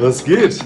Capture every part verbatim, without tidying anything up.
Was geht?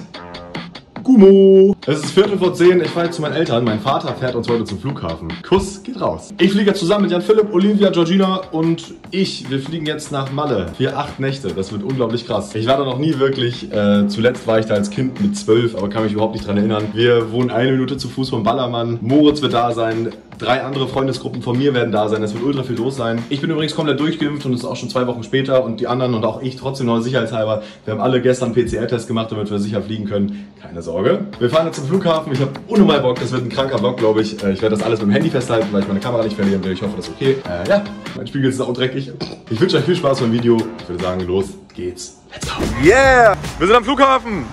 Gummo! Es ist Viertel vor zehn, ich fahre jetzt zu meinen Eltern. Mein Vater fährt uns heute zum Flughafen. Kuss geht raus. Ich fliege jetzt zusammen mit Jan-Philipp, Olivia, Georgina und ich. Wir fliegen jetzt nach Malle. Für acht Nächte. Das wird unglaublich krass. Ich war da noch nie wirklich. Äh, zuletzt war ich da als Kind mit zwölf, aber kann mich überhaupt nicht dran erinnern. Wir wohnen eine Minute zu Fuß vom Ballermann. Moritz wird da sein. Drei andere Freundesgruppen von mir werden da sein. Es wird ultra viel los sein. Ich bin übrigens komplett durchgeimpft und es ist auch schon zwei Wochen später. Und die anderen und auch ich trotzdem noch sicherheitshalber. Wir haben alle gestern P C R-Test gemacht, damit wir sicher fliegen können. Keine Sorge. Wir fahren jetzt zum Flughafen. Ich habe unnormal Bock. Das wird ein kranker Vlog, glaube ich. Ich werde das alles mit dem Handy festhalten, weil ich meine Kamera nicht verlieren will. Ich hoffe, das ist okay. Äh, ja, mein Spiegel ist auch dreckig. Ich wünsche euch viel Spaß beim Video. Ich würde sagen, los geht's. Let's go. Yeah! Wir sind am Flughafen.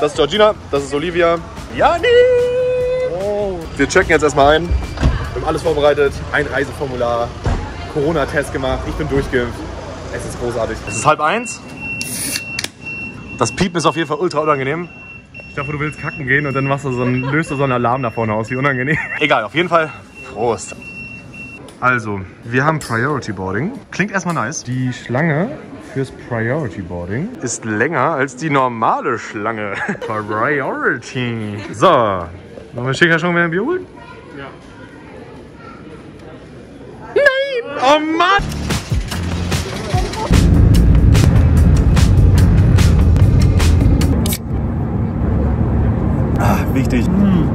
Das ist Georgina. Das ist Olivia. Jani! Oh. Wir checken jetzt erstmal ein. Wir haben alles vorbereitet, ein Reiseformular, Corona-Test gemacht, ich bin durchgeimpft. Es ist großartig. Es ist halb eins. Das Piepen ist auf jeden Fall ultra unangenehm. Ich dachte, du willst kacken gehen und dann machst du so einen, löst du so einen Alarm da vorne aus, wie unangenehm. Egal, auf jeden Fall. Prost. Also, wir haben Priority Boarding. Klingt erstmal nice. Die Schlange fürs Priority Boarding ist länger als die normale Schlange. Priority. So, wollen wir schicker schon wieder ein Bier holen? Ja. Oh Mann! Ah, wichtig. Hm.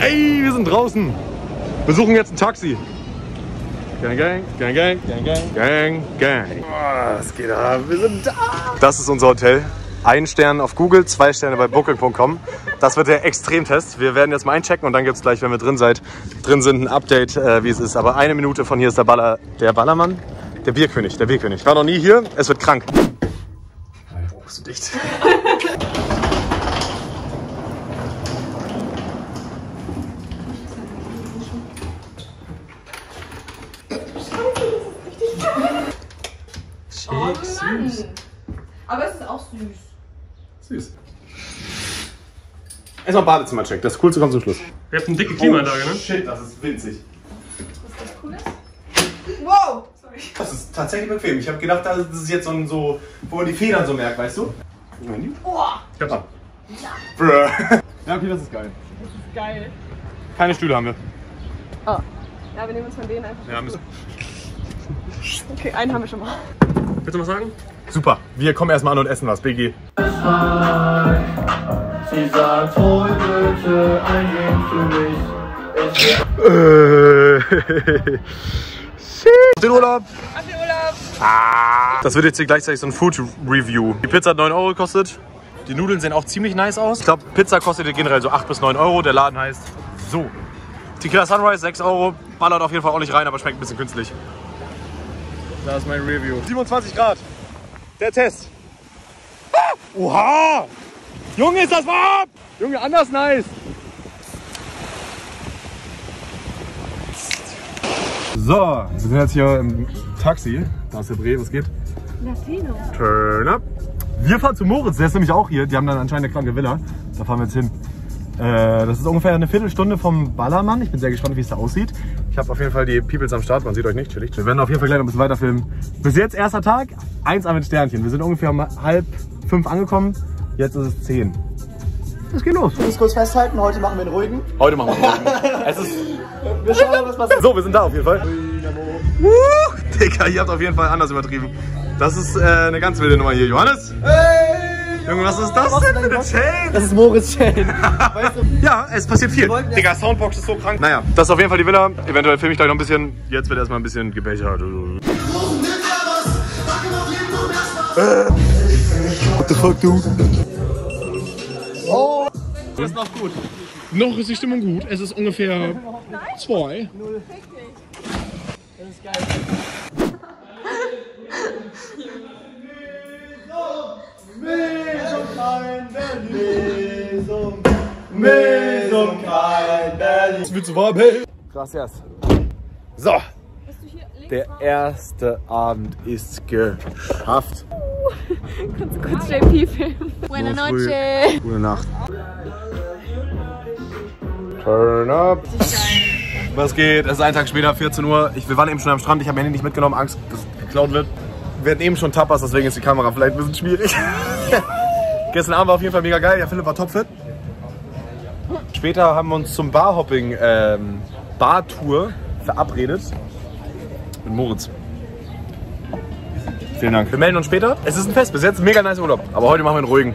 Ey, wir sind draußen. Wir suchen jetzt ein Taxi. Gang, gang, gang, gang, gang, gang, gang, gang. Oh, was geht ab? Wir sind da. Das ist unser Hotel. Ein Stern auf Google, zwei Sterne bei Booking Punkt com. Das wird der Extremtest. Wir werden jetzt mal einchecken und dann gibt es gleich, wenn wir drin seid, drin sind, ein Update, äh, wie es ist. Aber eine Minute von hier ist der Baller, der Ballermann, der Bierkönig, der Bierkönig. Ich war noch nie hier, es wird krank. Oh, so dicht. Oh Mann. Aber es ist auch süß. Süß. Erstmal Badezimmercheck, das Coolste kommt zum Schluss. Ihr habt eine dicke Klimaanlage, oh, ne? Shit, das ist winzig. Was das cool ist? Wow! Sorry. Das ist tatsächlich bequem. Ich habe gedacht, das ist jetzt so ein so, wo man die Federn so merkt, weißt du? Oh. Ich hab's ab. Ja. Ja, okay, das ist geil. Das ist geil. Keine Stühle haben wir. Oh. Ja, wir nehmen uns von denen einfach. Ja, müssen. Okay, einen haben wir schon mal. Willst du was sagen? Super, wir kommen erstmal an und essen was, B G. Sie sagt, hol bitte ein Leben für mich. Shit. Auf den Urlaub. Auf den Urlaub. Ah. Das wird jetzt hier gleichzeitig so ein Food-Review. Die Pizza hat neun Euro gekostet. Die Nudeln sehen auch ziemlich nice aus. Ich glaube, Pizza kostet generell so acht bis neun Euro. Der Laden heißt so. Tequila Sunrise, sechs Euro. Ballert auf jeden Fall auch nicht rein, aber schmeckt ein bisschen künstlich. Da ist mein Review. siebenundzwanzig Grad. Der Test. Ah. Oha. Junge, ist das warm! Junge, anders nice! So, wir sind jetzt hier im Taxi. Da ist der Bre, was geht? Latino. Turn up! Wir fahren zu Moritz, der ist nämlich auch hier. Die haben dann anscheinend eine kranke Villa. Da fahren wir jetzt hin. Äh, das ist ungefähr eine Viertelstunde vom Ballermann. Ich bin sehr gespannt, wie es da aussieht. Ich habe auf jeden Fall die Peoples am Start. Man sieht euch nicht, chillig. Wir werden auf jeden Fall gleich noch ein bisschen weiter filmen. Bis jetzt erster Tag, eins an den Sternchen. Wir sind ungefähr um halb fünf angekommen. Jetzt ist es zehn. Es geht los. Ich muss kurz festhalten, heute machen wir einen ruhigen. Heute machen wir einen ruhigen. Es ist... Wir schauen, was passiert. So, wir sind da auf jeden Fall. Wuh, Digga, ihr habt auf jeden Fall anders übertrieben. Das ist äh, eine ganz wilde Nummer hier. Johannes? Hey! Junge, was ist das denn für eine Chain? Das ist Moritz Chain. Weißt du? Ja, es passiert viel. Digga, Soundboks ist so krank. Naja, das ist auf jeden Fall die Villa. Eventuell filme ich gleich noch ein bisschen. Jetzt wird erstmal ein bisschen gebechert. What the fuck, du? Oh! Das ist noch gut. Noch ist die Stimmung gut. Es ist ungefähr zwei. Null. Das ist geil. Mesum Klein, Berlin. Mesum Klein, Berlin. Es wird zu warm, hey! Gracias. So. Der erste Abend ist geschafft. Kannst du kurz J P filmen? Buena noche. Gute Nacht. Turn up. Was geht? Es ist ein Tag später, vierzehn Uhr. Ich, wir waren eben schon am Strand, ich habe mein Handy nicht mitgenommen, Angst, dass es geklaut wird. Wir hatten eben schon Tapas, deswegen ist die Kamera vielleicht ein bisschen schwierig. Gestern Abend war auf jeden Fall mega geil, ja, Philipp war topfit. Später haben wir uns zum Barhopping, ähm, Bartour verabredet mit Moritz. Vielen Dank. Wir melden uns später. Es ist ein Fest, bis jetzt mega nice Urlaub, aber heute machen wir einen ruhigen.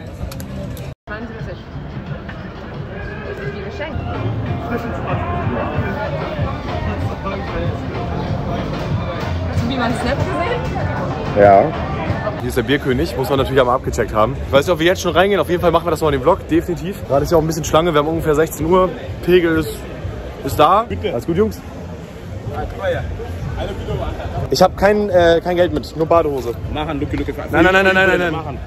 neunundsiebzig. Das ist wie Geschenk. Hast du wie meinen Snap gesehen? Ja. Hier ist der Bierkönig, muss man natürlich einmal abgecheckt haben. Ich weiß nicht, ob wir jetzt schon reingehen, auf jeden Fall machen wir das noch in den Vlog, definitiv. Gerade ist ja auch ein bisschen Schlange, wir haben ungefähr sechzehn Uhr, Pegel ist, ist da. Bitte. Alles gut, Jungs? Ich habe kein, äh, kein Geld mit, nur Badehose. Machen, Lücke, Lücke. Nein, nein, nein, nein, nein, nein. Machen.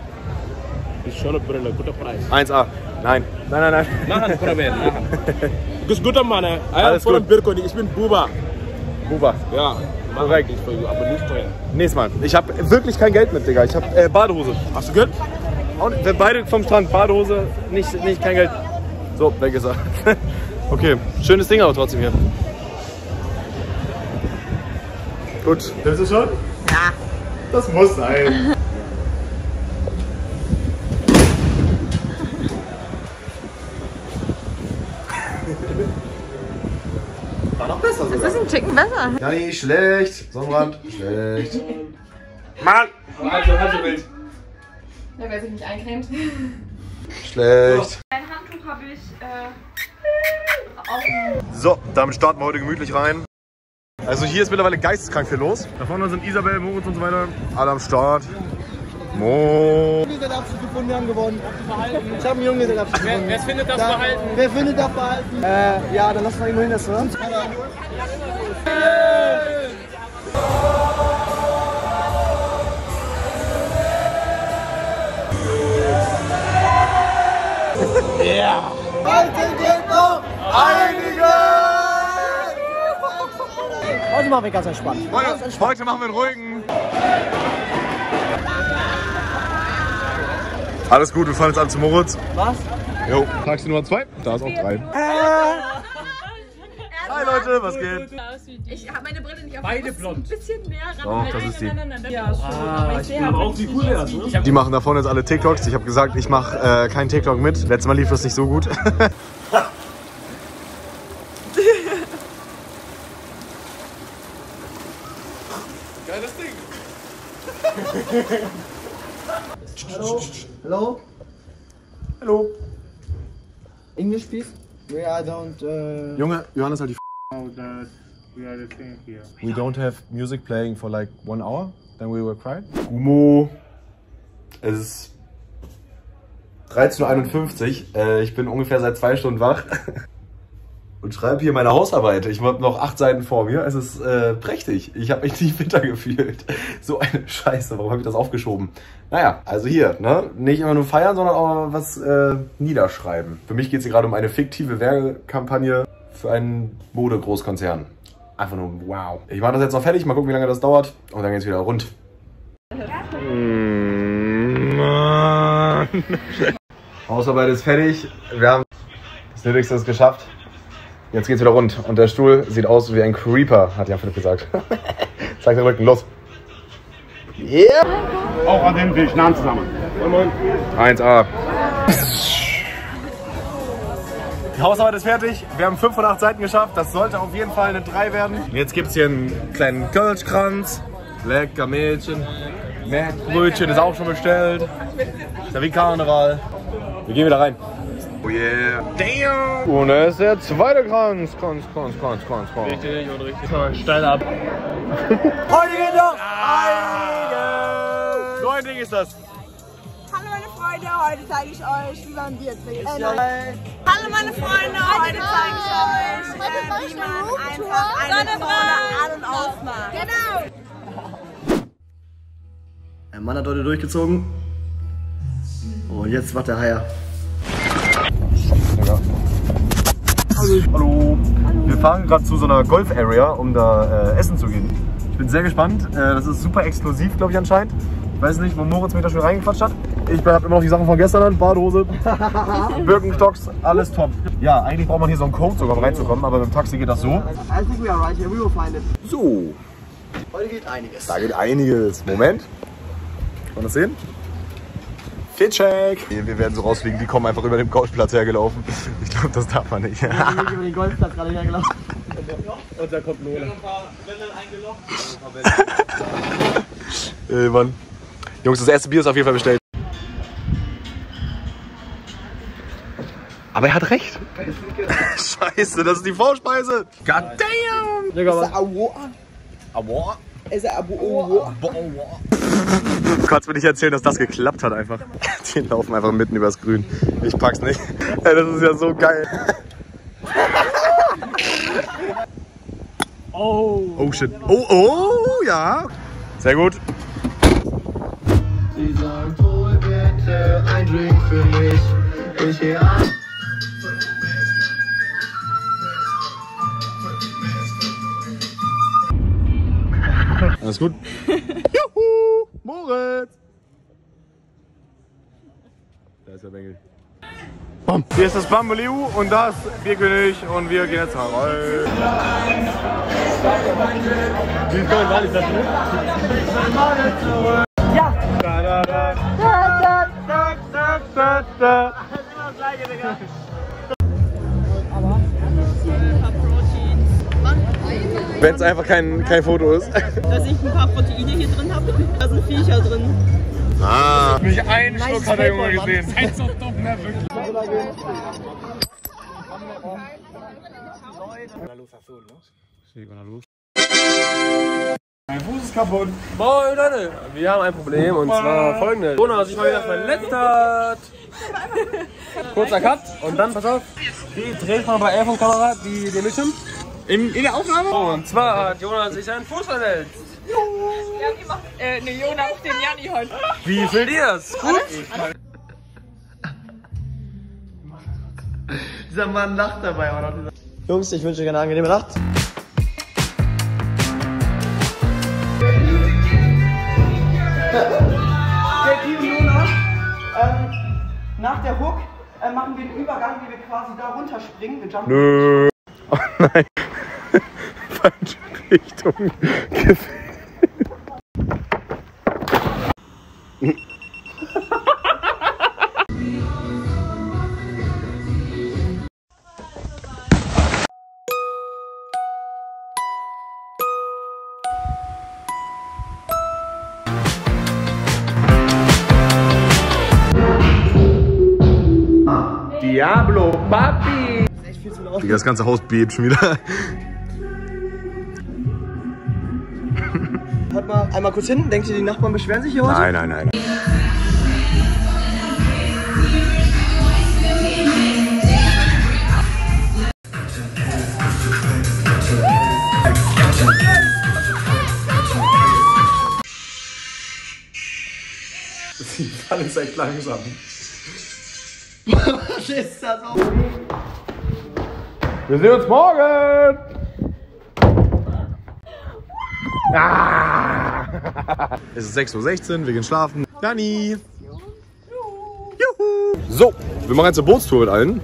Die schöne Brille, guter Preis. eins A. Nein, nein, nein, nein. Machen, probieren, machen. Du bist guter Mann, ey. Alles gut. Bierkönig, ich bin Buba. Buba. Ja. Korrekt. Aber nicht teuer. Nächstes Mal. Ich habe wirklich kein Geld mit, Digga. Ich habe äh, Badehose. Hast du gehört? Wir beide vom Strand. Badehose, nicht, nicht kein Geld. So, weg ist er. Okay, schönes Ding aber trotzdem hier. Gut. Hilfst du schon? Ja. Das muss sein. War noch besser sogar. Das ist ein Ticken besser. Ja, nicht schlecht. Sonnenbrand. Schlecht. Mann! Halb so, halb so wild. Ja, wer sich nicht eincremt. Schlecht. Mein Handtuch habe ich äh, auf. So, damit starten wir heute gemütlich rein. Also hier ist mittlerweile geisteskrank viel los. Da vorne sind Isabel, Moritz und so weiter. Alle am Start. Mo. Junge sind absolut gefunden, wir haben gewonnen. Ich habe einen Junge sind absolut gefunden. Wer findet das behalten? Wer findet das behalten? Äh, ja, dann lassen wir ihn nur hin, das hören. Ja! Heute geht noch einiges! Heute machen wir ganz entspannt. Heute, ganz entspannt. Heute machen wir einen ruhigen. Alles gut, wir fahren jetzt an zu Moritz. Was? Jo, Taxi Nummer zwei, da ist auch drei. Äh. Hi Leute, was geht? Ich habe meine Brille nicht auf. Beide blond. Ein bisschen mehr ran. Oh, das ist die. Ja, schon. Ah, ich ich auch die cool erst, ne? Die machen da vorne jetzt alle TikToks. Ich habe gesagt, ich mache äh, keinen TikTok mit. Letztes Mal lief das nicht so gut. Geiles Ding! Hallo? Hallo? Hallo? English please? We I don't... Uh... Junge, Johannes halt die F***. Oh, that we are the thing here. We don't have music playing for like one hour, then we will cry. Mo, es ist dreizehn Uhr einundfünfzig, äh, ich bin ungefähr seit zwei Stunden wach und schreibe hier meine Hausarbeit. Ich habe noch acht Seiten vor mir. Es ist äh, prächtig. Ich habe mich nicht bitter gefühlt. So eine Scheiße. Warum habe ich das aufgeschoben? Naja, also hier, ne? Nicht immer nur feiern, sondern auch was äh, niederschreiben. Für mich geht es hier gerade um eine fiktive Werbekampagne für einen Modegroßkonzern. Einfach nur wow. Ich mache das jetzt noch fertig. Mal gucken, wie lange das dauert. Und dann geht es wieder rund. Hausarbeit ist fertig. Wir haben das Nötigste ist geschafft. Jetzt geht's wieder rund und der Stuhl sieht aus wie ein Creeper, hat Jan-Philipp gesagt. Zeig den Rücken, los! Yeah! Auch an den Tisch, Namen zusammen. eins A. Die Hausarbeit ist fertig, wir haben fünf von acht Seiten geschafft, das sollte auf jeden Fall eine drei werden. Jetzt gibt's hier einen kleinen Kölschkranz, lecker Mädchen, Brötchen ist auch schon bestellt, ist ja wie Karneval. Wir gehen wieder rein. Oh yeah. Damn! Und er ist der zweite Kranz. Kranz, Kranz, Kranz, Kranz, Kranz. Richtig und richtig. Steil ab. Heute geht noch einiges! So ein Ding ist das. Hallo meine Freunde, heute zeige ich euch, wie man Bier trinkt. Äh, Hallo meine Freunde, heute zeige ich euch, äh, wie man einfach eine Sonne an- und ausmacht. Genau! Ein Mann hat heute durchgezogen. Und jetzt macht der Haier. Hallo. Hallo. Wir fahren gerade zu so einer Golf-Area, um da äh, essen zu gehen. Ich bin sehr gespannt. Äh, das ist super exklusiv, glaube ich, anscheinend. Ich weiß nicht, wo Moritz mir da schon reingequatscht hat. Ich habe immer noch die Sachen von gestern an, Badehose, Birkenstocks, alles top. Ja, eigentlich braucht man hier so einen Code sogar, um reinzukommen, aber mit dem Taxi geht das so. I think we are right here, we will find it. So. Heute geht einiges. Da geht einiges. Moment. Kann man das sehen? Fit-Check. Wir werden so rausfliegen, die kommen einfach über den Golfplatz hergelaufen. Ich glaube, das darf man nicht. Wir sind über den Golfplatz gerade hergelaufen. Und da kommt Lola. Ein paar eingelocht. Ey, Mann. Jungs, das erste Bier ist auf jeden Fall bestellt. Aber er hat recht. Scheiße, das ist die Vorspeise. God damn. Digga, ist Aua. Ist er Aua. Du kannst mir nicht erzählen, dass das geklappt hat einfach. Die laufen einfach mitten übers Grün. Ich pack's nicht. Das ist ja so geil. Oh. Oh shit. Oh, oh, ja. Sehr gut. Sie sagt, hol bitte ein Drink für mich. Ich gehe an. Alles gut? Juhu! Moritz! Da ist der Bengel. Bam. Hier ist das Bamboliu und das Bierkönig und wir gehen jetzt herein. Ja! Da, da, da, da, da, da, da, da. Das ist immer das Gleiche, Digga. Wenn es einfach kein, kein Foto ist. Dass ich ein paar Proteine hier drin habe, da sind Viecher drin. Ah. Nicht einen nice Schluck hat der Junge gesehen. Das ist so dumm, ne? Wirklich. Mein Fuß ist kaputt. Moin Leute, wir haben ein Problem und zwar folgendes. Corona sich mal wieder verletzt hat. Kurzer Cut und dann, pass auf, die dreht man bei Elfung Kamera, die den Bildschirm. In, in der Aufnahme? Oh, und zwar hat Jonas sich einen Fuß verletzt. Ja, wie macht äh, ne, Jonas auf den Janni heute. Wie fehlt dir das? Gut? Dieser Mann lacht dabei, oder? Jungs, ich wünsche euch eine angenehme Nacht. Der liebe Jonas, ähm, nach der Hook äh, machen wir den Übergang, wie wir quasi da runterspringen. Wir jumpen. Nö. Oh nein. Falsche Richtung gefällt. Diablo Papi! Digga, das ganze Haus bebt schon wieder. Hört mal einmal kurz hin. Denkt ihr, die Nachbarn beschweren sich hier heute? Nein, nein, nein. Sie fallen echt langsam. Was ist das auch? Wir sehen uns morgen! Ah. Es ist sechs Uhr sechzehn, wir gehen schlafen. Dani! Juhu! So, wir machen jetzt eine Bootstour mit allen.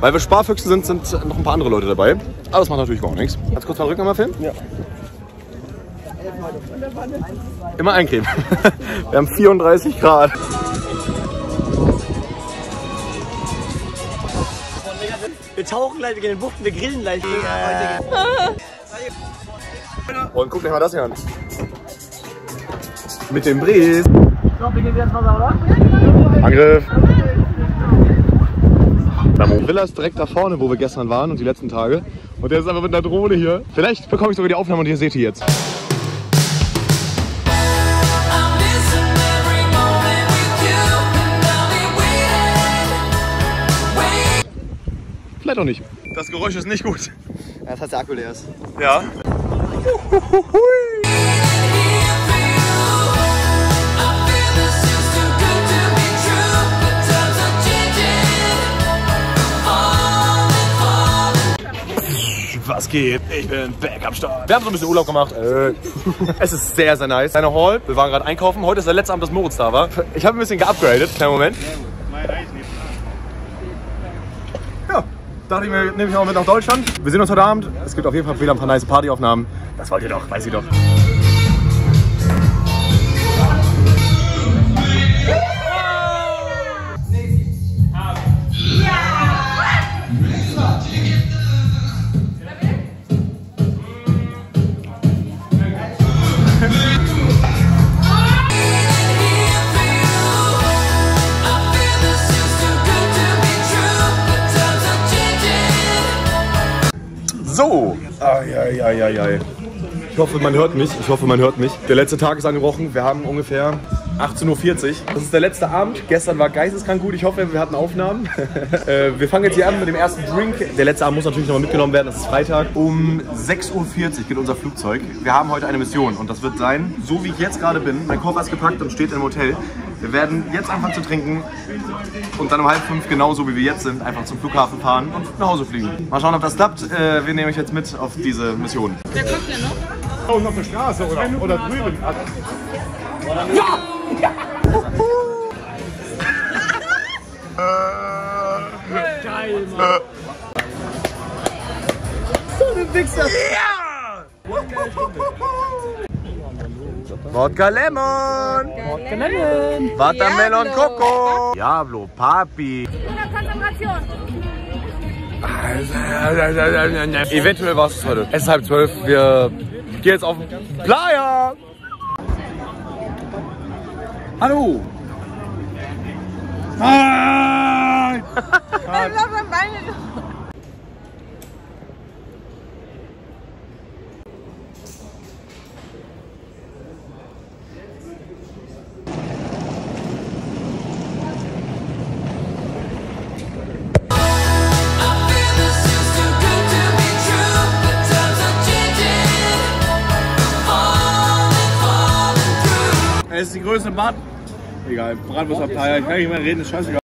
Weil wir Sparfüchse sind, sind noch ein paar andere Leute dabei. Aber das macht natürlich gar nichts. Kannst du kurz mal den Rücken nochmal filmen? Ja. Immer eincremen. Wir haben vierunddreißig Grad. Wir tauchen gleich, wir gehen in den Buchten, wir grillen gleich. Yeah. Und guck euch mal das hier an. Mit dem Brees. Ich glaube, wir gehen wieder ins Wasser, oder? Angriff. Die Villa ist direkt da vorne, wo wir gestern waren und die letzten Tage. Und der ist einfach mit einer Drohne hier. Vielleicht bekomme ich sogar die Aufnahme und ihr seht die jetzt. Vielleicht auch nicht. Das Geräusch ist nicht gut. Ja, das heißt, der Akku leer ist. Ja. Was Was geht? Ich bin back am Start. Wir haben so ein bisschen Urlaub gemacht. Äh. Es ist sehr, sehr nice. Kleine Hall. Wir waren gerade einkaufen. Heute ist der letzte Abend, dass Moritz da war. Ich habe ein bisschen geupgradet. Kleinen Moment. Ja, dachte ich mir, nehme ich auch mit nach Deutschland. Wir sehen uns heute Abend. Es gibt auf jeden Fall wieder ein paar nice Partyaufnahmen. Das wollt ihr doch, weiß ich doch. So, ai, ai, ai, ai, ai. Ich hoffe, man hört mich, ich hoffe, man hört mich. Der letzte Tag ist angebrochen, wir haben ungefähr achtzehn Uhr vierzig. Das ist der letzte Abend, gestern war geisteskrank gut, ich hoffe, wir hatten Aufnahmen. Wir fangen jetzt hier an mit dem ersten Drink. Der letzte Abend muss natürlich nochmal mitgenommen werden, das ist Freitag. Um sechs Uhr vierzig geht unser Flugzeug. Wir haben heute eine Mission und das wird sein, so wie ich jetzt gerade bin, mein Koffer ist gepackt und steht im Hotel. Wir werden jetzt anfangen zu trinken und dann um halb fünf, genauso wie wir jetzt sind, einfach zum Flughafen fahren und nach Hause fliegen. Mal schauen, ob das klappt. Wir nehmen euch jetzt mit auf diese Mission. Wer kommt denn noch? Und auf der Straße oder, oder drüben. Ja! Ja! Geil, Mann! So ein Wichser! Ja! Vodka Lemon! Vodka Lemon! Watermelon Coco! Diablo, Papi! Konzentration! Eventuell war es heute. Es ist halb zwölf, wir gehen jetzt auf den Playa! Hallo! Nein! Es ist die größte Bad. Egal, Bratwurst-Abteilung, ich kann nicht mehr reden, ist scheißegal.